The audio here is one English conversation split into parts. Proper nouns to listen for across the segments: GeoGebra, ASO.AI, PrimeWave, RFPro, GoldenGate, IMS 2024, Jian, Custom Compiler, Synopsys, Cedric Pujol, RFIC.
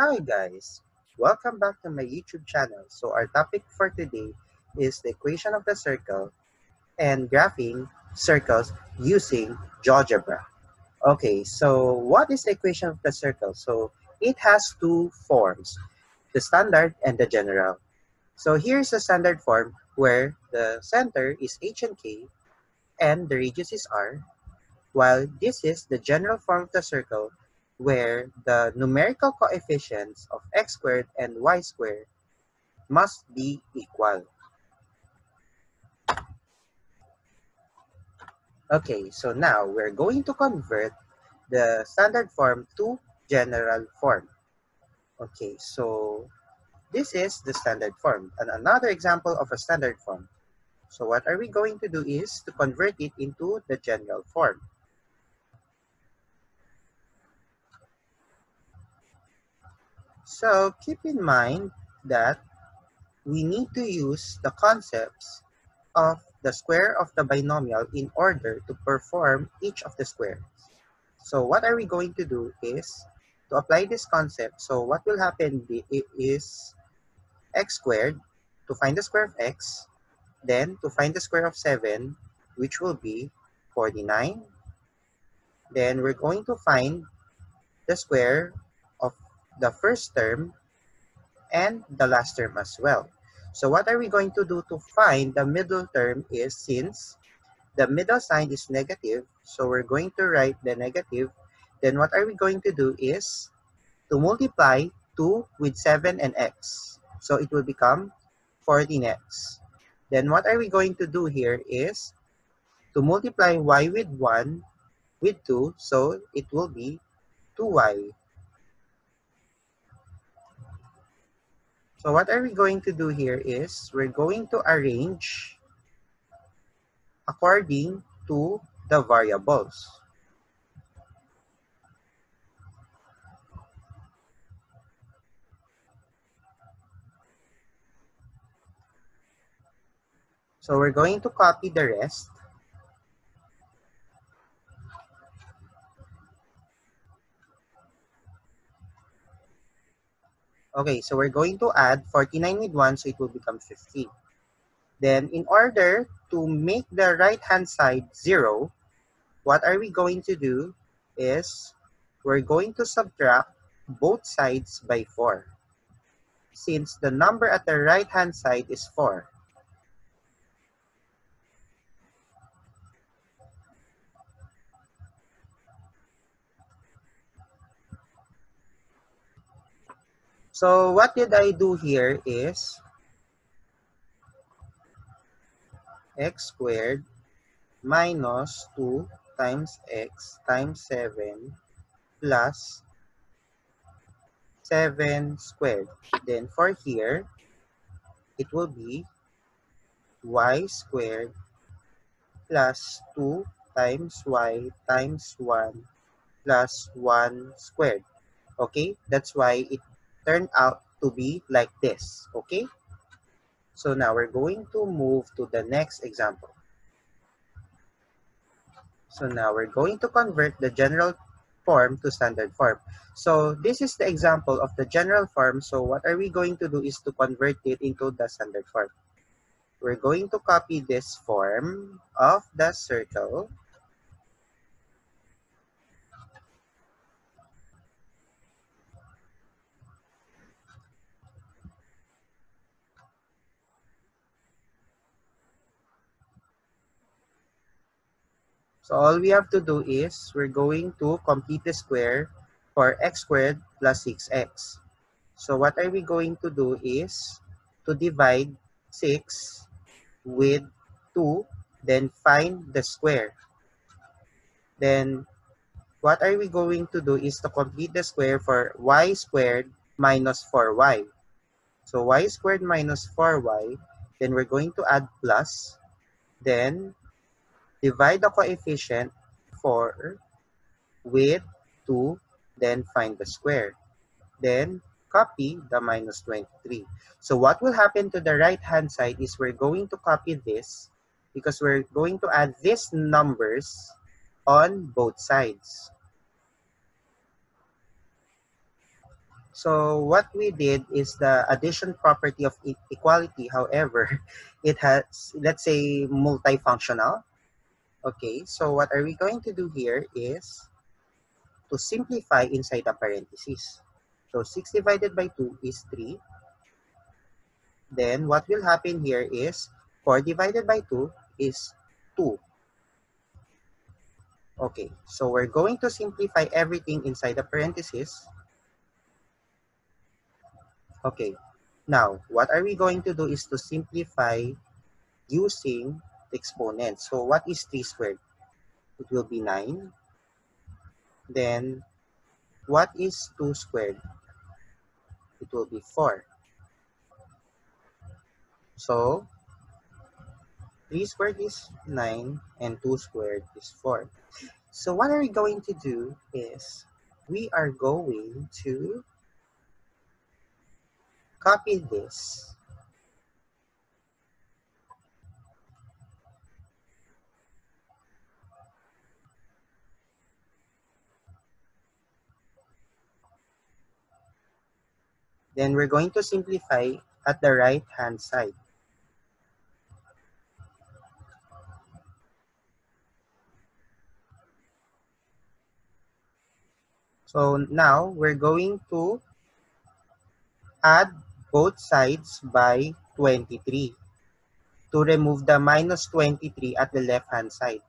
Hi guys, welcome back to my YouTube channel. So our topic for today is the equation of the circle and graphing circles using GeoGebra. Okay, so what is the equation of the circle? So it has two forms, the standard and the general. So here's the standard form where the center is h and k and the radius is r, while this is the general form of the circle where the numerical coefficients of x squared and y squared must be equal. Okay, so now we're going to convert the standard form to general form. Okay, so this is the standard form and another example of a standard form. So what are we going to do is to convert it into the general form. So keep in mind that we need to use the concepts of the square of the binomial in order to perform each of the squares. So what are we going to do is to apply this concept. So what will happen is x squared to find the square of x, then to find the square of 7, which will be 49. Then we're going to find the square of the first term and the last term as well. So what are we going to do to find the middle term is, since the middle sign is negative, so we're going to write the negative. Then what are we going to do is to multiply 2 with 7 and x. So it will become 14x. Then what are we going to do here is to multiply y with 1 with 2, so it will be 2y. So what are we going to do here is we're going to arrange according to the variables. So we're going to copy the rest. Okay, so we're going to add 49 with 1, so it will become 15. Then, in order to make the right-hand side 0, what are we going to do is we're going to subtract both sides by 4, since the number at the right-hand side is 4. So what did I do here is x squared minus 2 times x times 7 plus 7 squared. Then for here, it will be y squared plus 2 times y times 1 plus 1 squared. Okay, that's why it turned out to be like this, okay? So now we're going to move to the next example. So now we're going to convert the general form to standard form. So this is the example of the general form. So what are we going to do is to convert it into the standard form. We're going to copy this form of the circle. So all we have to do is we're going to complete the square for x squared plus 6x. So what are we going to do is to divide 6 with 2, then find the square. Then what are we going to do is to complete the square for y squared minus 4y. So y squared minus 4y, then we're going to add plus, then divide the coefficient 4 with 2, then find the square. Then copy the minus 23. So what will happen to the right-hand side is we're going to copy this because we're going to add these numbers on both sides. So what we did is the addition property of equality. However, it has, let's say, multifunctional. Okay, so what are we going to do here is to simplify inside the parentheses. So 6 divided by 2 is 3. Then what will happen here is 4 divided by 2 is 2. Okay, so we're going to simplify everything inside the parentheses. Okay, now what are we going to do is to simplify using the exponents. So what is 3 squared? It will be 9. Then what is 2 squared? It will be 4. So 3 squared is 9 and 2 squared is 4. So what are we going to do is we are going to copy this. Then we're going to simplify at the right-hand side. So now we're going to add both sides by 23 to remove the minus 23 at the left-hand side.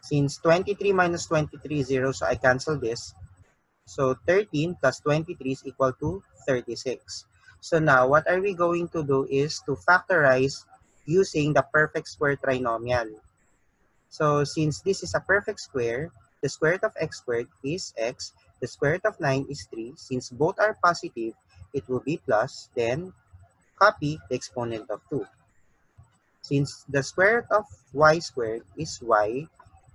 Since 23 minus 23 is 0, so I cancel this. So 13 plus 23 is equal to 36. So now what are we going to do is to factorize using the perfect square trinomial. So since this is a perfect square, the square root of x squared is x. The square root of 9 is 3. Since both are positive, it will be plus. Then copy the exponent of 2. Since the square root of y squared is y,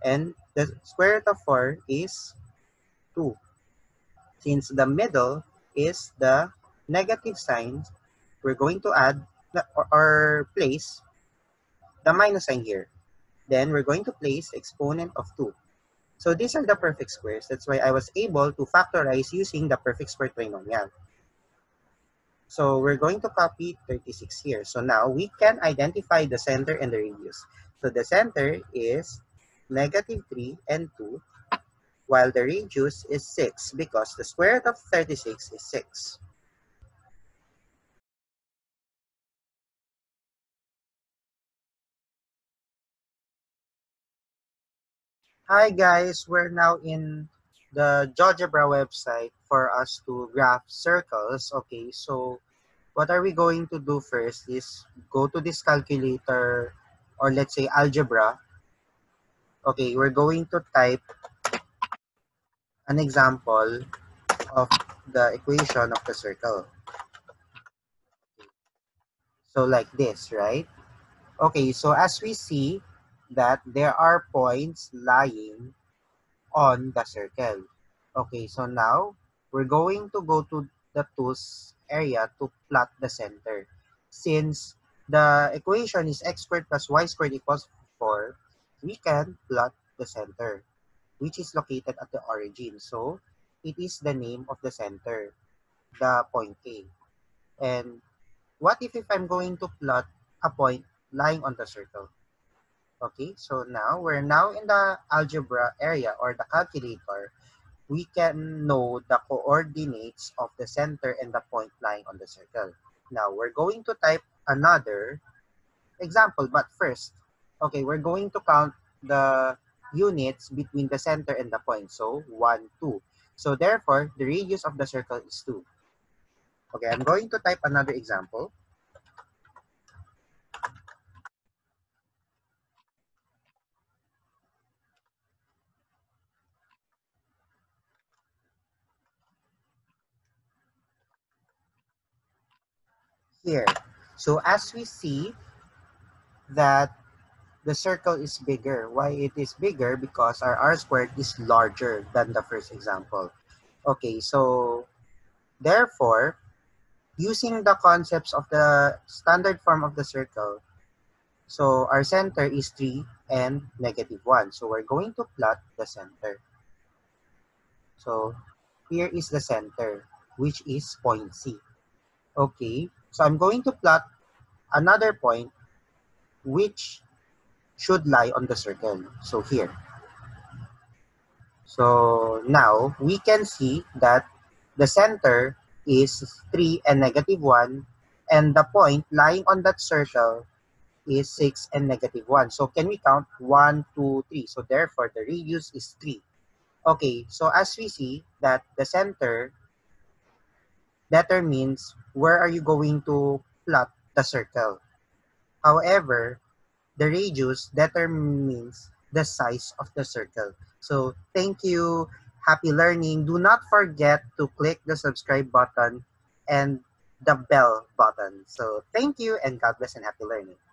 and the square root of 4 is 2. Since the middle is the negative sign, we're going to add or place the minus sign here. Then we're going to place exponent of 2. So these are the perfect squares. That's why I was able to factorize using the perfect square trinomial. So we're going to copy 36 here. So now we can identify the center and the radius. So the center is negative 3 and 2, while the radius is 6 because the square root of 36 is 6. Hi guys, we're now in the GeoGebra website for us to graph circles. Okay, so what are we going to do first is go to this calculator, or let's say algebra. Okay, we're going to type an example of the equation of the circle. So like this, right? Okay, so as we see, that there are points lying on the circle. Okay, so now we're going to go to the tools area to plot the center. Since the equation is x squared plus y squared equals 4, we can plot the center, which is located at the origin. So it is the name of the center, the point K. And what if I'm going to plot a point lying on the circle? Okay, so now we're now in the algebra area or the calculator. We can know the coordinates of the center and the point lying on the circle. Now we're going to type another example, but first, okay, we're going to count the units between the center and the point. So 1, 2. So therefore, the radius of the circle is 2. Okay, I'm going to type another example. Here. So as we see that the circle is bigger. Why it is bigger? Because our r squared is larger than the first example. Okay, so therefore, using the concepts of the standard form of the circle, so our center is 3 and negative 1. So we're going to plot the center. So here is the center, which is point C. Okay, so I'm going to plot another point which should lie on the circle, so here. So now we can see that the center is 3 and negative 1, and the point lying on that circle is 6 and negative 1. So can we count? 1, 2, 3. So therefore, the radius is 3. Okay, so as we see that the center determines where are you going to plot the circle. However, the radius determines the size of the circle. So thank you. Happy learning. Do not forget to click the subscribe button and the bell button. So thank you and God bless and happy learning.